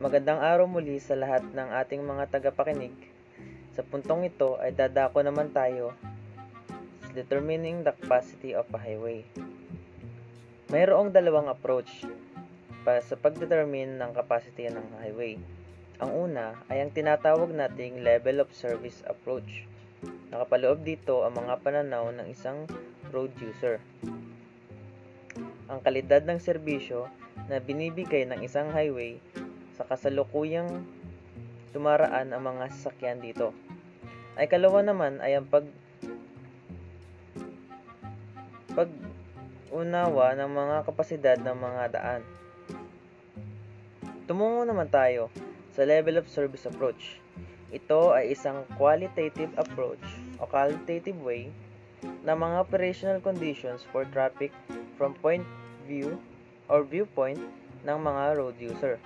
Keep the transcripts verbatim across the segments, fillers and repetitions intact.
Magandang araw muli sa lahat ng ating mga tagapakinig. Sa puntong ito ay dadako naman tayo sa determining the capacity of a highway. Mayroong dalawang approach para sa pagdetermine ng capacity ng highway. Ang una ay ang tinatawag nating level of service approach. Nakapaloob dito ang mga pananaw ng isang road user. Ang kalidad ng serbisyo na binibigay ng isang highway sa kasalukuyang tumaraan ang mga sasakyan dito. Ay kalawa naman ay ang pag pag-unawa ng mga kapasidad ng mga daan. Tumungo naman tayo sa level of service approach. Ito ay isang qualitative approach o qualitative way ng mga operational conditions for traffic from point view or viewpoint ng mga road user.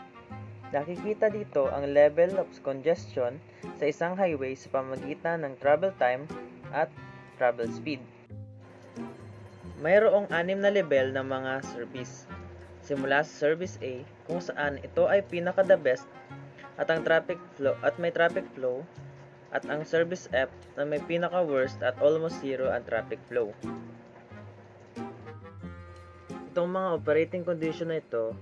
Nakikita dito ang level of congestion sa isang highway sa pamamagitan ng travel time at travel speed. Mayroong anim na level ng mga service. Simula sa service A, kung saan ito ay pinaka the best at ang traffic flow at may traffic flow, at ang service F na may pinaka worst at almost zero ang traffic flow. Itong mga operating condition na ito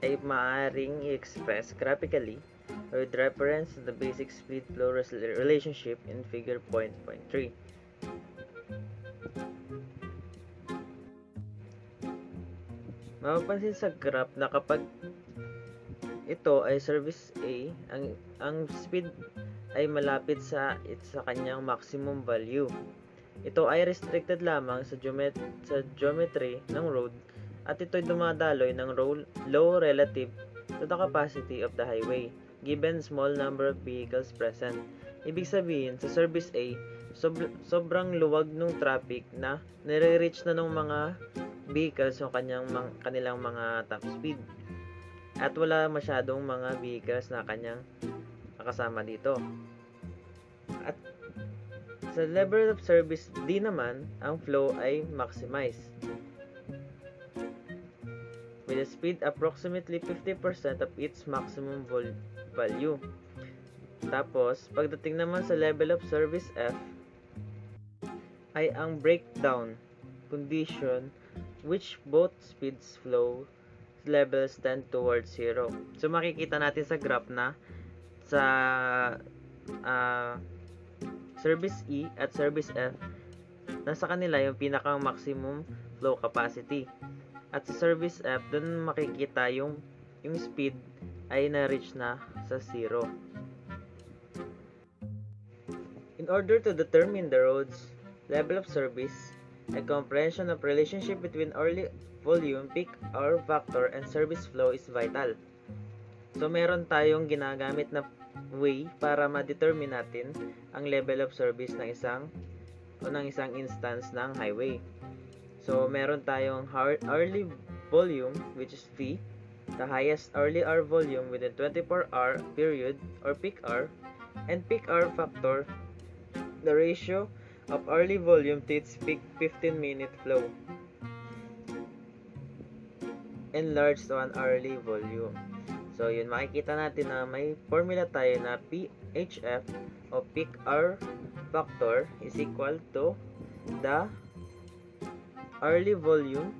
ay maaaring i-express graphically with reference to the basic speed-flow relationship in figure point point three. Mapapansin sa graph na kapag ito ay service A, ang, ang speed ay malapit sa, sa kanyang maximum value. Ito ay restricted lamang sa, geomet- sa geometry ng road at ito'y dumadaloy ng low relative to the capacity of the highway, given small number of vehicles present. Ibig sabihin, sa service A, sob- sobrang luwag ng traffic na nire-reach na ng mga vehicles o kanyang mang- kanilang mga top speed. At wala masyadong mga vehicles na kanyang nakasama dito. At sa level of service D naman, ang flow ay maximize, with a speed approximately fifty percent of its maximum vol- value. Tapos, pagdating naman sa level of service F, ay ang breakdown condition which both speeds flow levels tend towards zero. So, makikita natin sa graph na sa uh, service E at service F, nasa kanila yung pinakang maximum flow capacity. At sa service F, dun makikita yung, yung speed ay na-reach na sa zero. In order to determine the road's level of service, a comprehension of relationship between early volume, peak hour factor, and service flow is vital. So, meron tayong ginagamit na way para ma-determine natin ang level of service ng isang o ng isang instance ng highway. So, meron tayong hourly volume, which is V, the highest early hour volume within twenty-four hour period or peak hour, and peak hour factor, the ratio of early volume to its peak fifteen minute flow, enlarged to an hourly volume. So, yun, makikita natin na may formula tayo na P H F o peak hour factor is equal to the hourly volume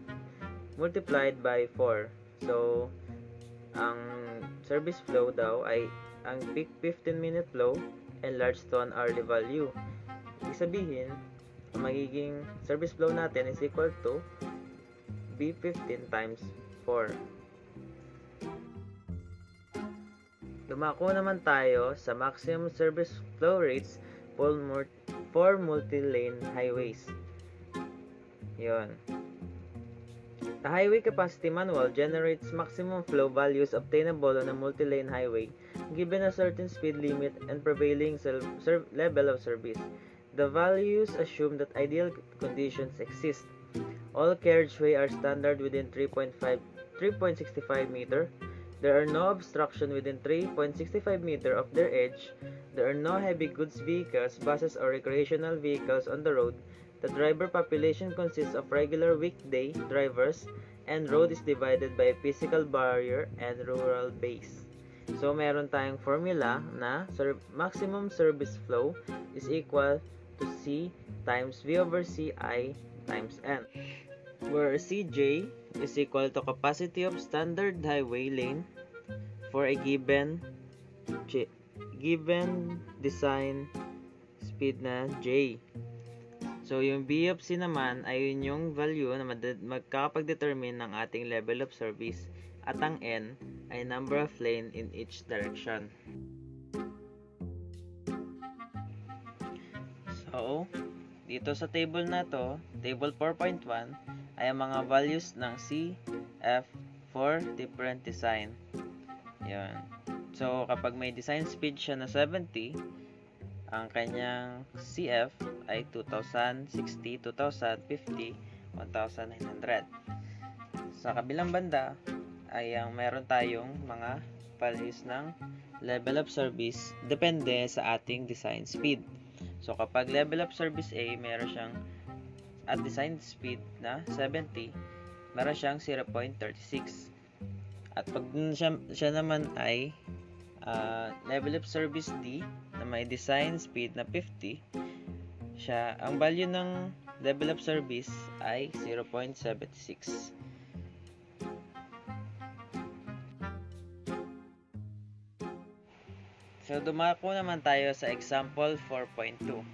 multiplied by four. So, ang service flow daw ay ang peak fifteen minute flow enlarged to an hourly value. Ibig sabihin, ang magiging service flow natin is equal to B fifteen times four. Dumako naman tayo sa maximum service flow rates for multi-lane highways. Yun. The Highway Capacity Manual generates maximum flow values obtainable on a multi-lane highway given a certain speed limit and prevailing level of service. The values assume that ideal conditions exist. All carriageway are standard within three point six five meters. There are no obstruction within three point six five meters of their edge. There are no heavy goods vehicles, buses, or recreational vehicles on the road. The driver population consists of regular weekday drivers, and road is divided by a physical barrier and rural base. So, meron tayong formula na sur- maximum service flow is equal to C times V over C I times N, where C J is equal to capacity of standard highway lane for a given given design speed na J. So, yung B of C naman ay yun yung value na magkakapag-determine ng ating level of service, at ang N ay number of lane in each direction. So, dito sa table na to, table four point one, ay ang mga values ng C, F for different design. Yun. So, kapag may design speed siya na seventy, ang kanyang C F ay two thousand sixty, two thousand fifty, one thousand nine hundred. Sa kabilang banda ay ang meron tayong mga values ng level of service depende sa ating design speed. So kapag level of service A, meron siyang at design speed na seventy, meron siyang zero point three six. At pag siya, siya naman ay uh, level of service D na may design speed na fifty, siya, ang value ng level of service ay zero point seven six. So, dumako naman tayo sa example four point two.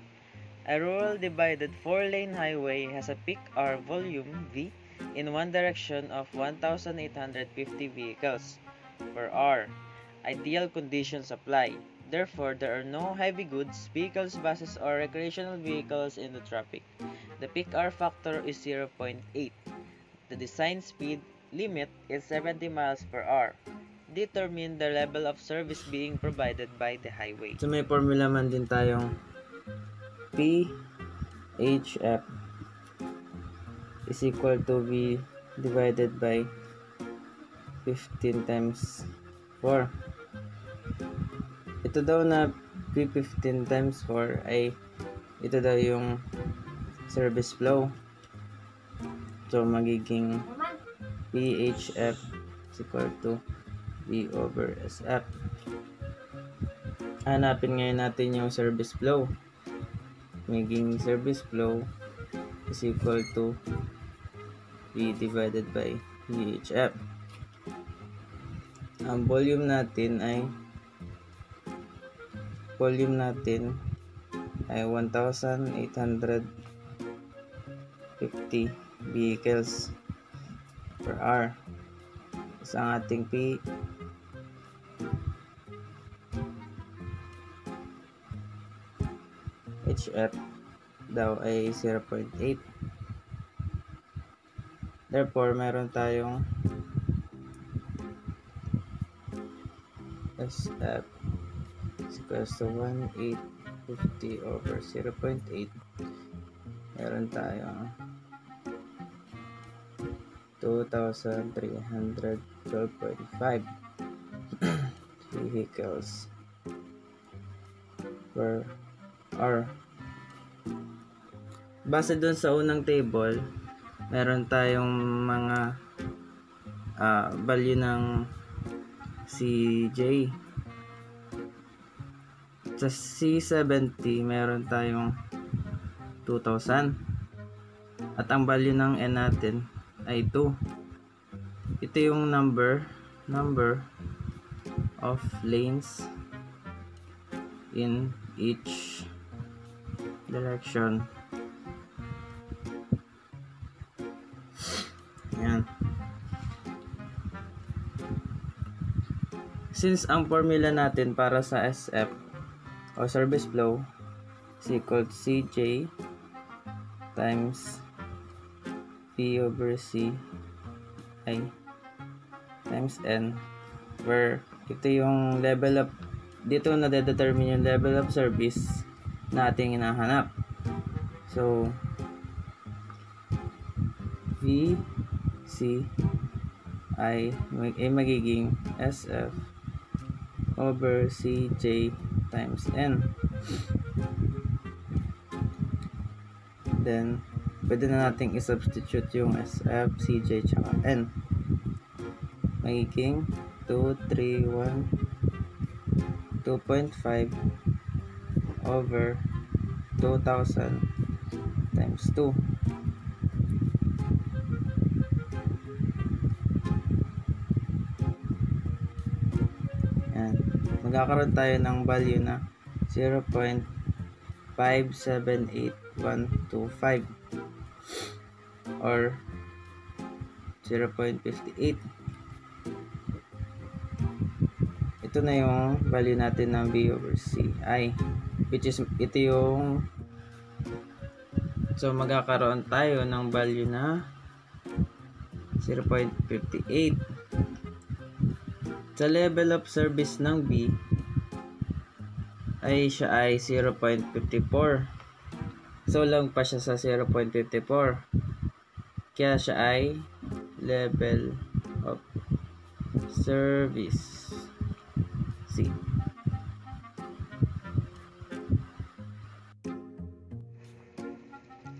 A rural divided four-lane highway has a peak hour volume V in one direction of one thousand eight hundred fifty vehicles per hour. Ideal conditions apply. Therefore, there are no heavy goods, vehicles, buses, or recreational vehicles in the traffic. The peak hour factor is zero point eight. The design speed limit is seventy miles per hour. Determine the level of service being provided by the highway. So, may formula man din tayong P H F is equal to V divided by fifteen times four. Ito daw na P fifteen times four ay ito daw yung service flow. So, magiging P H F is equal to V over S F. Hanapin ngayon natin yung service flow. Magiging service flow is equal to V divided by V H F. Ang volume natin ay volume natin ay one thousand eight hundred fifty vehicles per hour. So, ang ating P H F daw ay zero point eight. Therefore, meron tayong S F is equals to eighteen fifty over zero point eight. Meron tayong two thousand three hundred twelve point five vehicles per hour. Base dun sa unang table, meron tayong mga uh, value ng C J. Sa C seventy, meron tayong two thousand. At ang value ng N natin ay two. Ito yung number, number of lanes in each direction. Ayan. Since ang formula natin para sa S F o service flow is equal to C J times V over C I times N, where ito yung level of, dito na determine yung level of service na ating hinahanap. So, V C I ay magiging S F over C J times N. Then, pwede na nating i-substitute yung S F, C J, tsaka N. Magiging two, three, one, two point five over two thousand times two. Ayan. Magkakaroon tayo ng value na zero point five seven eight one two five or zero point five eight. Ito na yung value natin ng V over C I, which is ito yung, so magkakaroon tayo ng value na zero point five eight. Sa level of service ng B ay siya ay zero point five four, so lang pa siya sa zero point five four, kaya siya ay level of service C.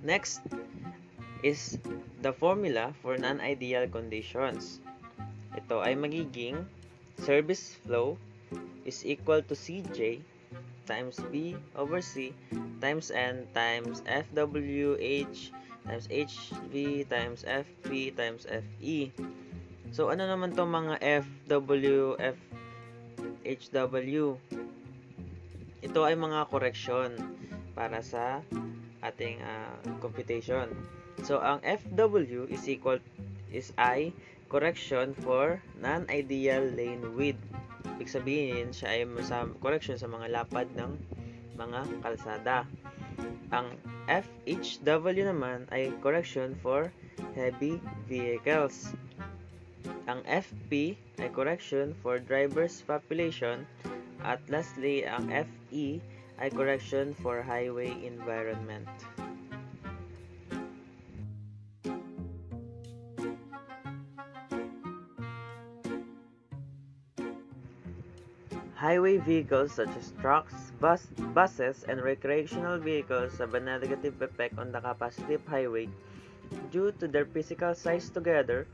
Next is the formula for non-ideal conditions. Ito ay magiging service flow is equal to C J times B over C times N times F W H times H V times F P times F E. So ano naman to mga F W, F, H W? Ito ay mga correction para sa ating uh, computation. So ang F W is equal is I correction for non-ideal lane width. Ibig sabihin siya ay sa correction sa mga lapad ng mga kalsada. Ang F H W naman ay correction for heavy vehicles. Ang F P ay correction for driver's population, at lastly ang F E ay correction for highway environment. Highway vehicles such as trucks, bus, buses, and recreational vehicles have a negative effect on the capacity of highway due to their physical size together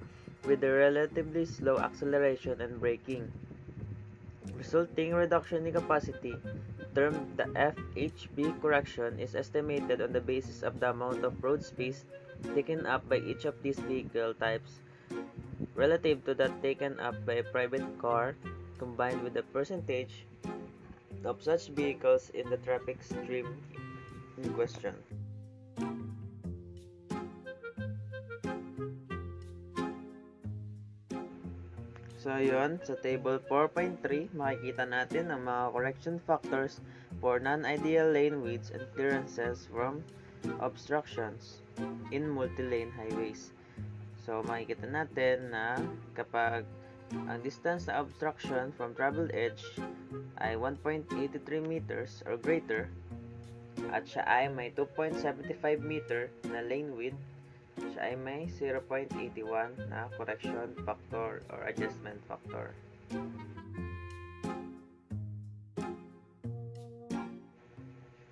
with the relatively slow acceleration and braking. Resulting reduction in capacity, termed the F H B correction, is estimated on the basis of the amount of road space taken up by each of these vehicle types relative to that taken up by a private car, combined with the percentage of such vehicles in the traffic stream in question. So yun, sa table four point three, makikita natin ang mga correction factors for non-ideal lane widths and clearances from obstructions in multi-lane highways. So makikita natin na kapag ang distance na obstruction from travel edge ay one point eight three meters or greater, at siya ay may two point seven five meter na lane width, siya ay may zero point eight one na correction factor or adjustment factor.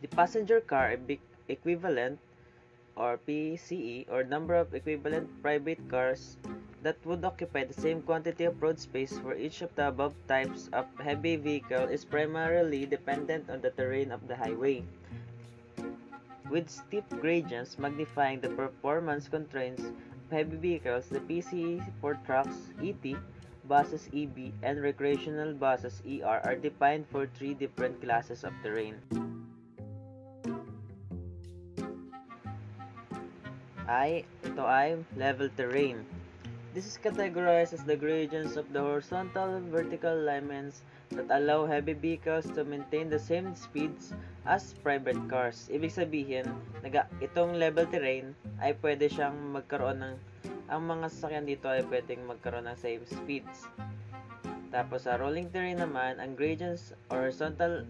The passenger car equivalent or P C E, or number of equivalent private cars that would occupy the same quantity of road space for each of the above types of heavy vehicle, is primarily dependent on the terrain of the highway, with steep gradients magnifying the performance constraints of heavy vehicles. The P C E for trucks, E T, buses, E B, and recreational buses, E R, are defined for three different classes of terrain. I, ito ay level terrain. This is categorized as the gradients of the horizontal and vertical lines that allow heavy vehicles to maintain the same speeds as private cars. Ibig sabihin, naga, itong level terrain ay pwede siyang magkaroon ng, ang mga sasakyan dito ay pwedeng magkaroon ng same speeds. Tapos sa rolling terrain naman, ang gradients or horizontal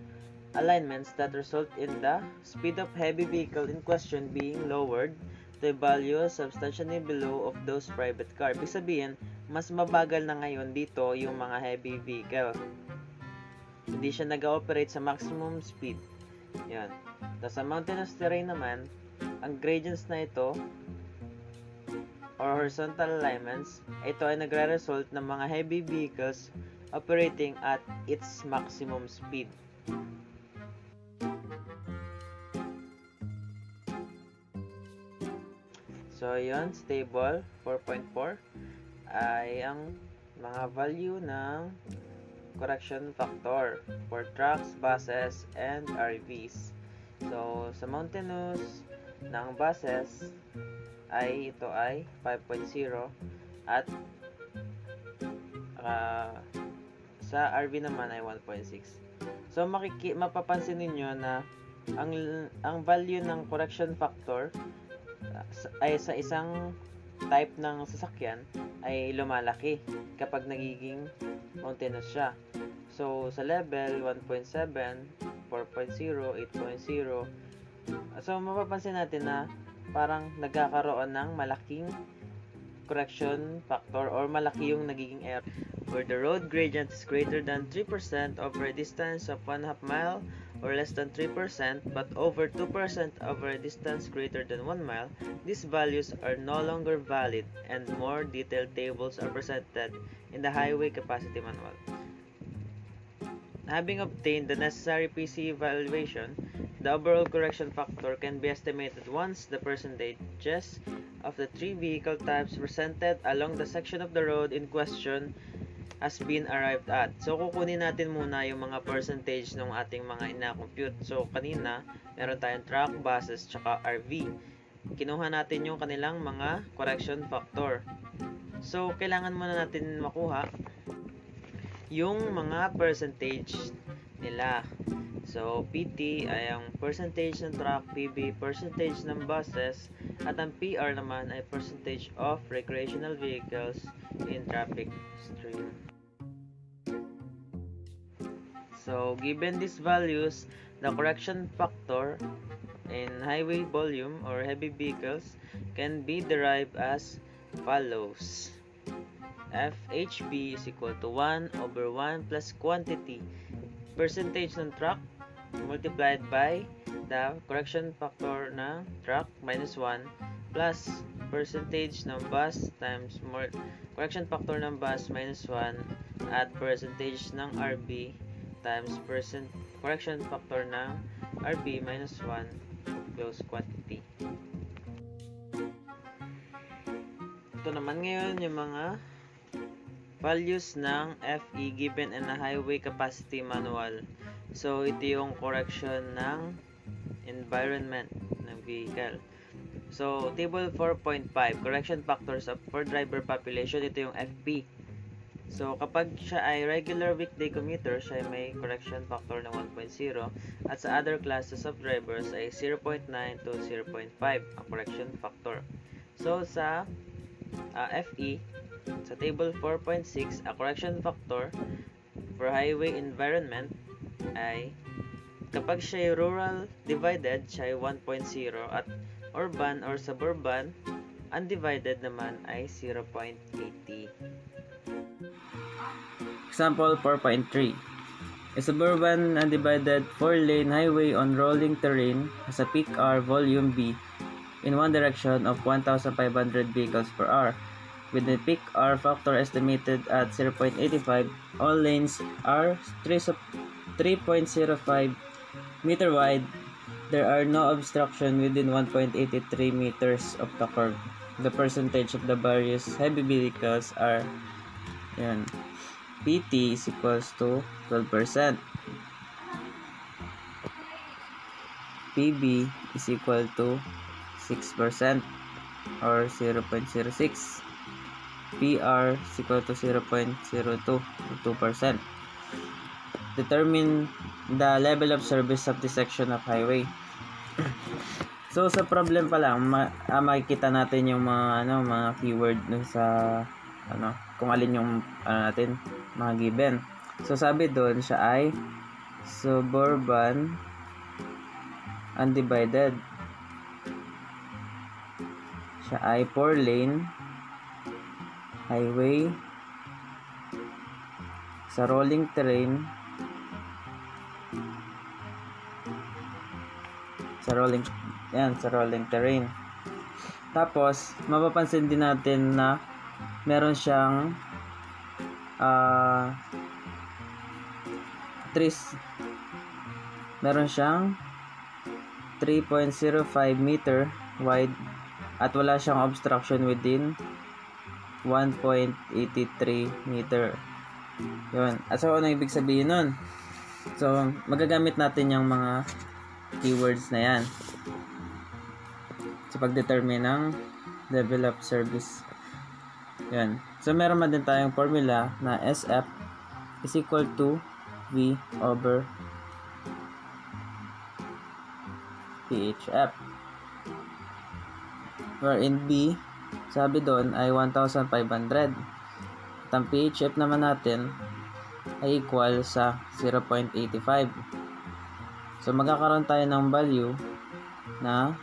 alignments that result in the speed of heavy vehicle in question being lowered the value substantially below of those private car. Ibig sabihin, mas mabagal na ngayon dito yung mga heavy vehicle. Hindi siya nag-ooperate sa maximum speed. Yan. Tapos sa mountainous terrain naman, ang gradients na ito or horizontal alignments, ito ay nagre-result ng mga heavy vehicles operating at its maximum speed. So, yun, stable, four point four ay ang mga value ng correction factor for trucks, buses, and R Vs. So, sa mountainous ng buses, ay ito ay five point zero at uh, sa R V naman ay one point six. So, makiki- mapapansin ninyo na ang, ang value ng correction factor ay sa isang type ng sasakyan ay lumalaki kapag nagiging mountainous siya. So, sa level one point seven, four point zero, eight point zero, so mapapansin natin na parang nagkakaroon ng malaking correction factor or malaki yung nagiging error where the road gradient is greater than three percent over a distance of one half mile or less than three percent but over two percent over a distance greater than one mile, these values are no longer valid and more detailed tables are presented in the Highway Capacity Manual. Having obtained the necessary P C evaluation, the overall correction factor can be estimated once the percentages of the three vehicle types presented along the section of the road in question has been arrived at. So, kukunin natin muna yung mga percentage ng ating mga ina-compute. So, kanina, meron tayong truck, buses, tsaka R V. Kinuha natin yung kanilang mga correction factor. So, kailangan muna natin makuha yung mga percentage nila. So, P T ay ang percentage ng truck, P B, percentage ng buses, at ang P R naman ay percentage of recreational vehicles in traffic stream. So, given these values, the correction factor in highway volume or heavy vehicles can be derived as follows. F H B is equal to one over one plus quantity, percentage ng truck multiplied by the correction factor ng truck minus one plus percentage ng bus times more correction factor ng bus minus one at percentage ng R V times percent correction factor ng R B minus one close quantity. Ito naman ngayon yung mga values ng F E given in the Highway Capacity Manual. So, ito yung correction ng environment ng vehicle. So, table four point five, correction factors of per driver population, ito yung F P. So, kapag siya ay regular weekday commuter, siya ay may correction factor ng one point zero at sa other classes of drivers ay zero point nine to zero point five ang correction factor. So, sa uh, F E, sa table four point six, a correction factor for highway environment ay kapag siya ay rural divided, siya ay one point zero at urban or suburban undivided naman ay zero point eight zero. Example four point three. A suburban undivided four-lane highway on rolling terrain has a peak hour volume B in one direction of one thousand five hundred vehicles per hour. With the peak hour factor estimated at zero point eight five, all lanes are three point zero five meters wide. There are no obstruction within one point eight three meters of the curve. The percentage of the various heavy vehicles are yun, P T is equals to twelve percent. P B is equal to six percent or zero point zero six. P R is equal to zero point zero two, two percent. Determine the level of service of this section of highway. So, sa problem pa lang, ma ah, makikita natin yung mga, ano, mga keyword dun sa, ano, kung alin yung, ano natin, mga given. So, sabi dun, siya ay suburban undivided. Siya ay four-lane highway sa rolling terrain sa rolling yan, sa rolling terrain. Tapos mapapansin din natin na meron siyang uh, meron siyang three point zero five meter wide at wala siyang obstruction within one point eight three meter. Yun. At so, ano ibig sabihin nun? So, magagamit natin yung mga keywords na yan sa pag-determine ng level of service. Yun. So, meron man din tayong formula na S F is equal to V over P H F, wherein B, sabi doon, ay one thousand five hundred. At ang P H F naman natin ay equal sa zero point eight five. So, magkakaroon tayo ng value na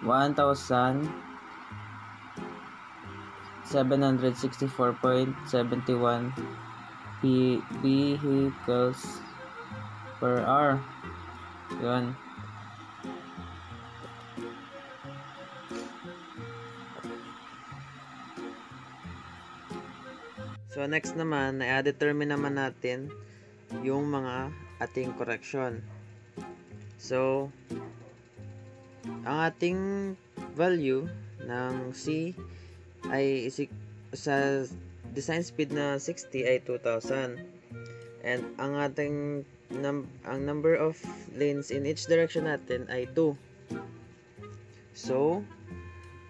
one thousand seven hundred sixty-four point seven one vehicles per hour. Yun. So, next naman, na-determine naman natin yung mga ating correction. So, ang ating value ng C ay isik sa design speed na sixty ay two thousand, and ang ating num ang number of lanes in each direction natin ay two. So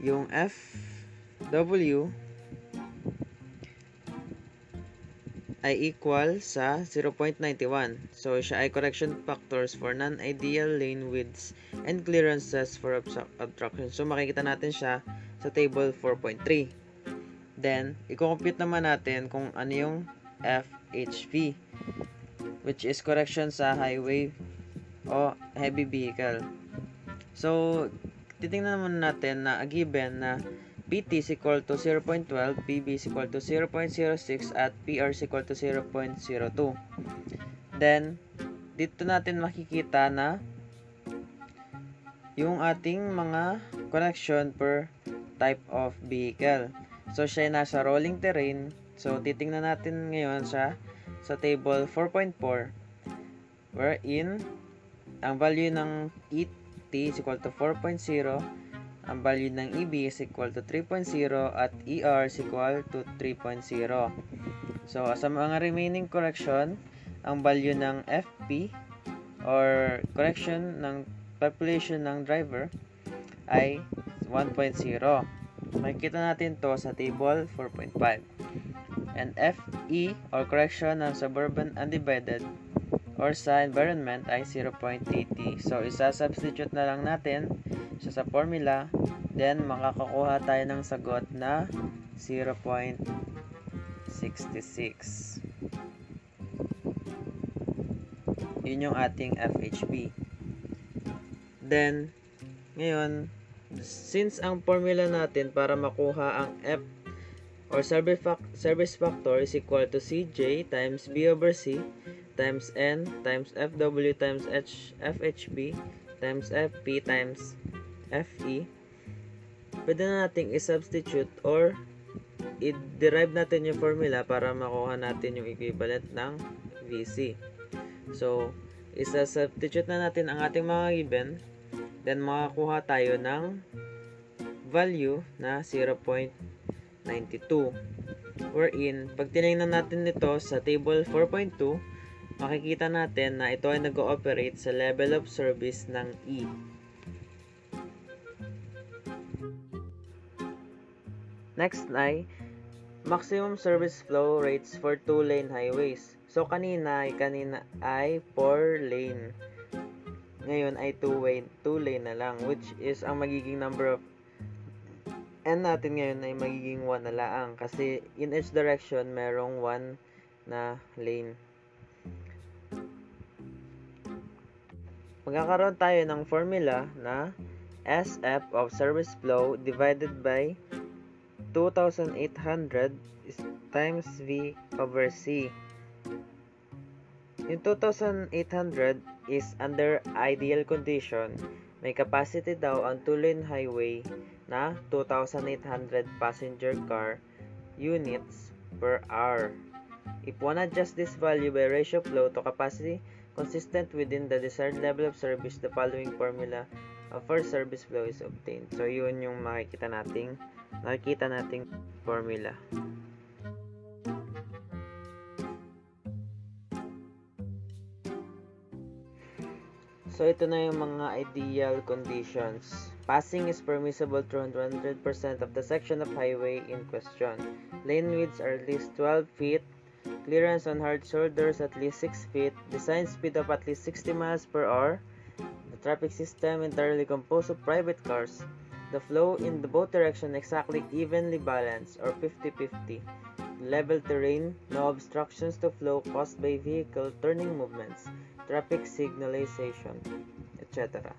yung F W ay equal sa zero point nine one. So, siya ay correction factors for non-ideal lane widths and clearances for obstruction. So, makikita natin siya sa table four point three. Then, i-compute naman natin kung ano yung F H V, which is correction sa highway o heavy vehicle. So, titingnan naman natin na given na P T is equal to zero point one two, P B is equal to zero point zero six, at P R is equal to zero point zero two. Then, dito natin makikita na yung ating mga connection per type of vehicle. So, siya nasa rolling terrain. So, titingnan natin ngayon siya sa table four point four, wherein ang value ng E T is equal to four point zero, ang value ng E B is equal to three point zero, at E R is equal to three point zero. So, sa mga remaining correction, ang value ng F P or correction ng population ng driver ay one point zero. Makikita natin to sa table four point five. And F E or correction ng suburban undivided or sa environment ay zero point eight zero. So, isa-substitute na lang natin siya sa formula, then makakakuha tayo ng sagot na zero point six six. Yun yung ating F H B. Then, ngayon, since ang formula natin para makuha ang F or service, fac service factor is equal to C J times B over C times N times F W times H F H B times F P times F E, pwede na natin i-substitute or i-derive natin yung formula para makuha natin yung equivalent ng V C. So, isa-substitute na natin ang ating mga given, then makakuha tayo ng value na zero point nine two, wherein pag tinignan natin ito sa table four point two, makikita natin na ito ay nag-ooperate sa level of service ng E. Next ay maximum service flow rates for two-lane highways. So, kanina ay, kanina ay four-lane. Ngayon ay two-lane na lang, which is ang magiging number of N natin ngayon ay magiging one na lang. Kasi in each direction, merong one na lane. Magkakaroon tayo ng formula na S F of service flow divided by two thousand eight hundred times V over C. Yung two thousand eight hundred is under ideal condition. May capacity daw ang two-lane highway na two thousand eight hundred passenger car units per hour. If one adjusts this value by ratio flow to capacity consistent within the desired level of service, the following formula for service flow is obtained. So yun yung makikita nating nakikita nating formula. So ito na yung mga ideal conditions. Passing is permissible through one hundred percent of the section of highway in question. Lane widths are at least twelve feet. Clearance on hard shoulders at least six feet. Design speed of at least sixty miles per hour. The traffic system entirely composed of private cars. The flow in the both directions exactly evenly balanced or fifty fifty. Level terrain, no obstructions to flow caused by vehicle turning movements, traffic signalization, et cetera.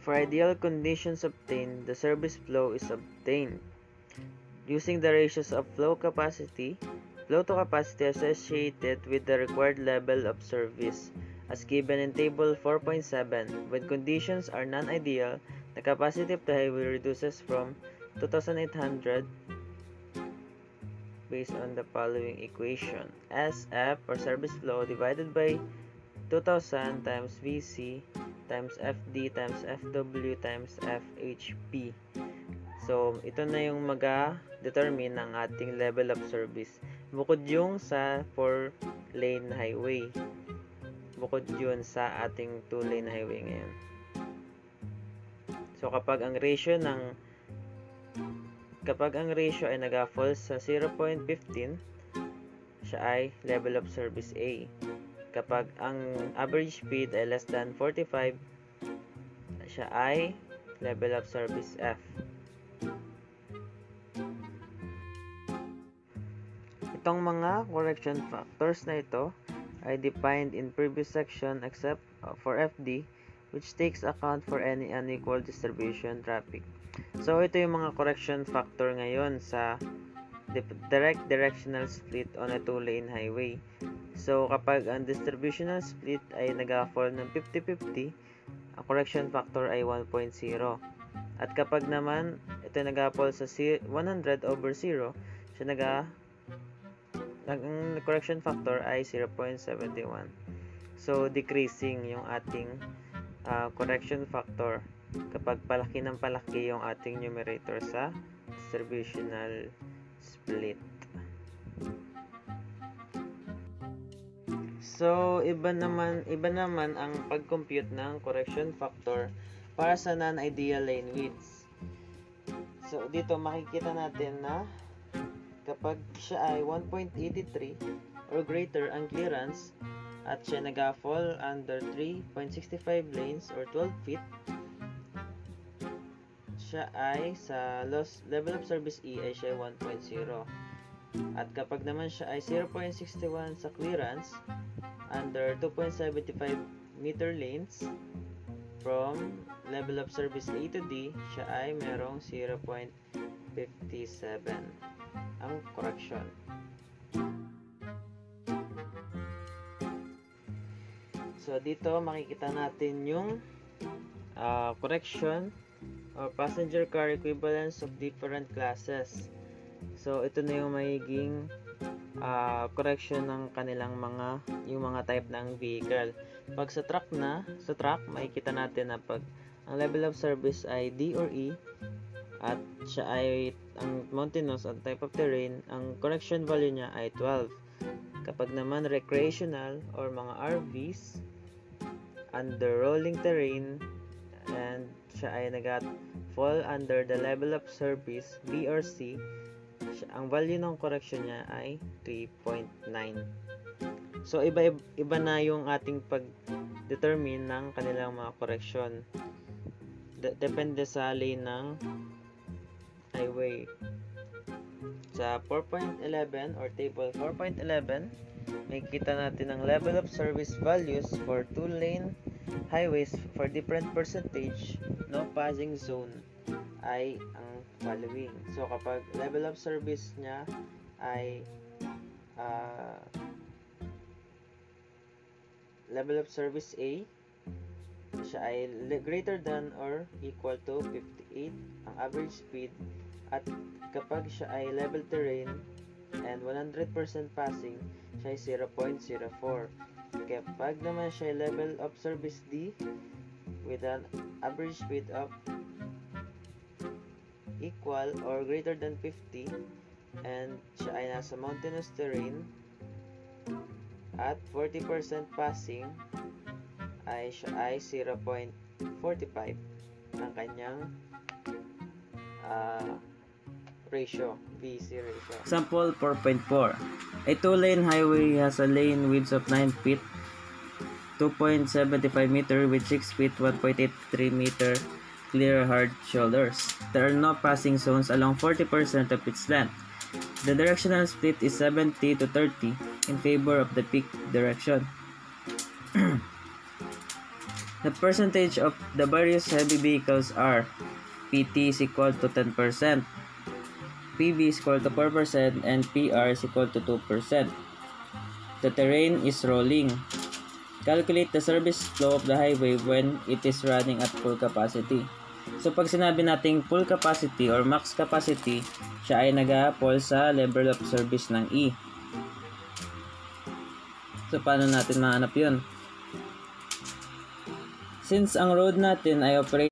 For ideal conditions obtained, the service flow is obtained using the ratios of flow capacity, flow to capacity associated with the required level of service, as given in Table four point seven. When conditions are non-ideal, the capacity of the highway reduces from two thousand eight hundred based on the following equation: S F, or service flow, divided by two thousand times V C times F D times F W times F H P. So, ito na yung mag-determine ng ating level of service. Bukod yung sa four lane highway. Bukod yun sa ating two lane highway ngayon. So, kapag ang ratio ng kapag ang ratio ay nag-fall sa zero point one five, siya ay level of service A. Kapag ang average speed ay less than forty-five, siya ay level of service F. Itong mga correction factors na ito ay defined in previous section except for F D, which takes account for any unequal distribution traffic. So, ito yung mga correction factor ngayon sa direct directional split on a two lane highway. So, kapag ang distributional split ay nag-fall ng fifty fifty, ang correction factor ay one point zero. At kapag naman ito nag-fall sa one hundred over zero, siya nag- ang correction factor ay zero point seven one. So, decreasing yung ating uh, correction factor kapag palaki ng palaki yung ating numerator sa distributional split. So, iba naman, iba naman ang pag-compute ng correction factor para sa non-ideal lane widths. So, dito makikita natin na kapag siya ay one point eight three or greater ang clearance at siya nag-fall under three point six five lanes or twelve feet, siya ay sa loss level of service E ay siya ay one point zero. At kapag naman siya ay zero point six one sa clearance under two point seven five meter lanes from level of service A to D, siya ay merong zero point five seven. Ang correction. So, dito makikita natin yung uh, correction or passenger car equivalents of different classes. So, ito na yung magiging uh, correction ng kanilang mga yung mga type ng vehicle. Pag sa truck na, sa truck, makikita natin na pag ang level of service ay D or E at siya ay ang mountainous at type of terrain, ang correction value niya ay twelve. Kapag naman recreational or mga R Vs under rolling terrain and siya ay nag-fall under the level of service B or C, siya, ang value ng correction niya ay three point nine. So iba iba na yung ating pag-determine ng kanilang mga correction. De- depende sa lane ng highway. Sa four point eleven or Table four point eleven, makikita natin ang level of service values for two lane highways for different percentage no passing zone ay ang following. So, kapag level of service niya ay uh, level of service A, siya ay greater than or equal to fifty-eight ang average speed, at kapag siya ay level terrain and one hundred percent passing, siya ay zero point zero four. Kapag naman siya ay level of service D with an average speed of equal or greater than fifty and siya ay nasa mountainous terrain at forty percent passing, ay siya ay zero point four five ang kanyang uh, ratio, V E C ratio. Example four point four. A two-lane highway has a lane width of nine feet, two point seven five meter with six feet, one point eight three meter clear hard shoulders. There are no passing zones along forty percent of its length. The directional split is seventy to thirty in favor of the peak direction. The percentage of the various heavy vehicles are P T is equal to ten percent, P B is equal to four percent, and P R is equal to two percent. The terrain is rolling. Calculate the service flow of the highway when it is running at full capacity. So pag sinabi nating full capacity or max capacity, siya ay nag-a-fall sa level of service ng E. So paano natin mahanap yun? Since ang road natin ay operate